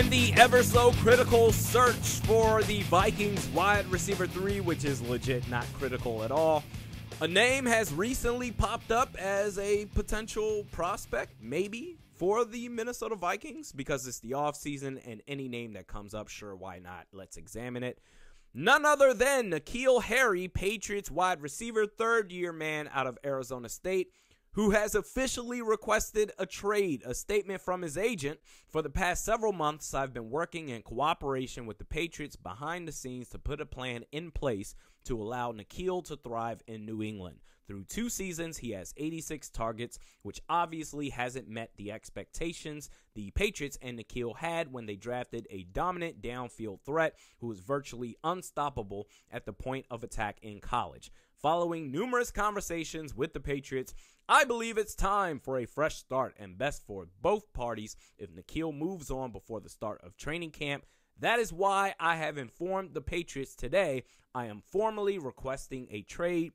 In the ever so critical search for the Vikings wide receiver 3, which is legit not critical at all, a name has recently popped up as a potential prospect, maybe, for the Minnesota Vikings, because it's the offseason and any name that comes up, sure, why not? Let's examine it. None other than N'Keal Harry, Patriots wide receiver, third-year man out of Arizona State, who has officially requested a trade. A statement from his agent: for the past several months, I've been working in cooperation with the Patriots behind the scenes to put a plan in place to allow N'Keal to thrive in New England. Through 2 seasons, he has 86 targets, which obviously hasn't met the expectations the Patriots and N'Keal had when they drafted a dominant downfield threat who was virtually unstoppable at the point of attack in college. Following numerous conversations with the Patriots, I believe it's time for a fresh start, and best for both parties if N'Keal moves on before the start of training camp. That is why I have informed the Patriots today I am formally requesting a trade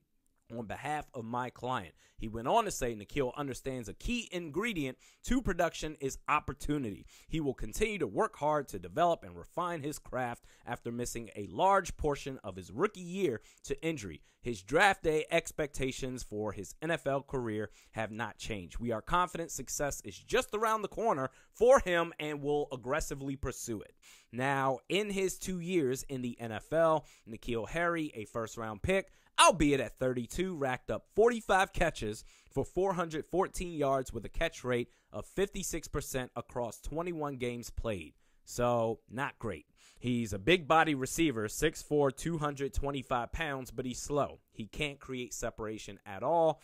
on behalf of my client. He went on to say N'Keal understands a key ingredient to production is opportunity. He will continue to work hard to develop and refine his craft after missing a large portion of his rookie year to injury. His draft day expectations for his NFL career have not changed. We are confident success is just around the corner for him and will aggressively pursue it. Now, in his 2 years in the NFL, N'Keal Harry, a first-round pick, albeit at 32, racked up 45 catches for 414 yards with a catch rate of 56% across 21 games played. So, not great. He's a big body receiver, 6'4", 225 pounds, but he's slow. He can't create separation at all.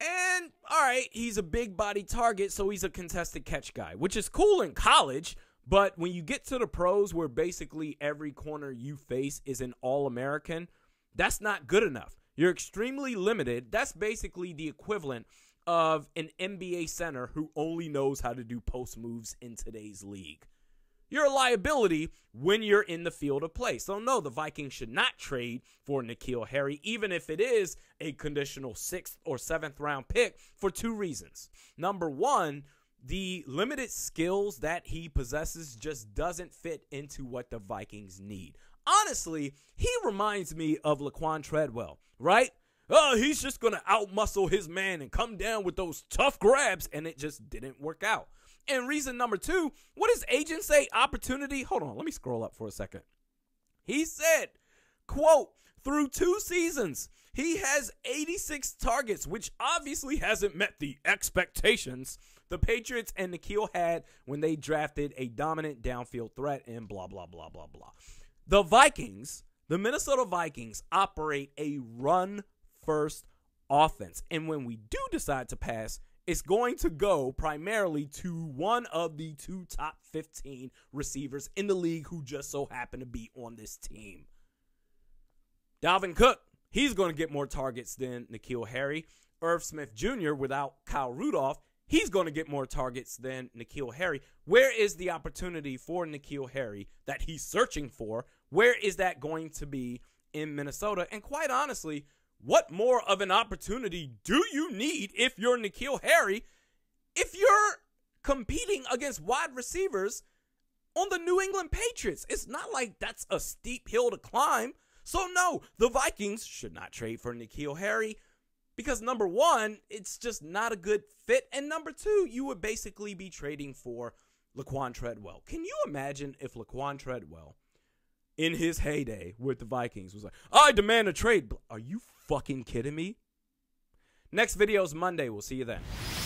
And, all right, he's a big body target, so he's a contested catch guy, which is cool in college. But when you get to the pros, where basically every corner you face is an All-American, that's not good enough. You're extremely limited. That's basically the equivalent of an NBA center who only knows how to do post moves in today's league. You're a liability when you're in the field of play. So no, the Vikings should not trade for N'Keal Harry, even if it is a conditional 6th or 7th round pick, for 2 reasons. Number 1, the limited skills that he possesses just doesn't fit into what the Vikings need. Honestly, he reminds me of Laquon Treadwell, right? Oh, he's just going to outmuscle his man and come down with those tough grabs, and it just didn't work out. And reason number 2, what does agent say? Opportunity? Hold on, let me scroll up for a second. He said, quote, through 2 seasons, he has 86 targets, which obviously hasn't met the expectations the Patriots and N'Keal had when they drafted a dominant downfield threat and blah, blah, blah, blah, blah. The Vikings, the Minnesota Vikings, operate a run-first offense. And when we do decide to pass, it's going to go primarily to one of the 2 top 15 receivers in the league who just so happen to be on this team. Dalvin Cook, he's going to get more targets than N'Keal Harry. Irv Smith Jr., without Kyle Rudolph, he's going to get more targets than N'Keal Harry. Where is the opportunity for N'Keal Harry that he's searching for? Where is that going to be in Minnesota? And quite honestly, what more of an opportunity do you need if you're N'Keal Harry, if you're competing against wide receivers on the New England Patriots? It's not like that's a steep hill to climb. So no, the Vikings should not trade for N'Keal Harry. Because number 1, it's just not a good fit. And number 2, you would basically be trading for Laquon Treadwell. Can you imagine if Laquon Treadwell, in his heyday with the Vikings, was like, I demand a trade. Are you fucking kidding me? Next video is Monday. We'll see you then.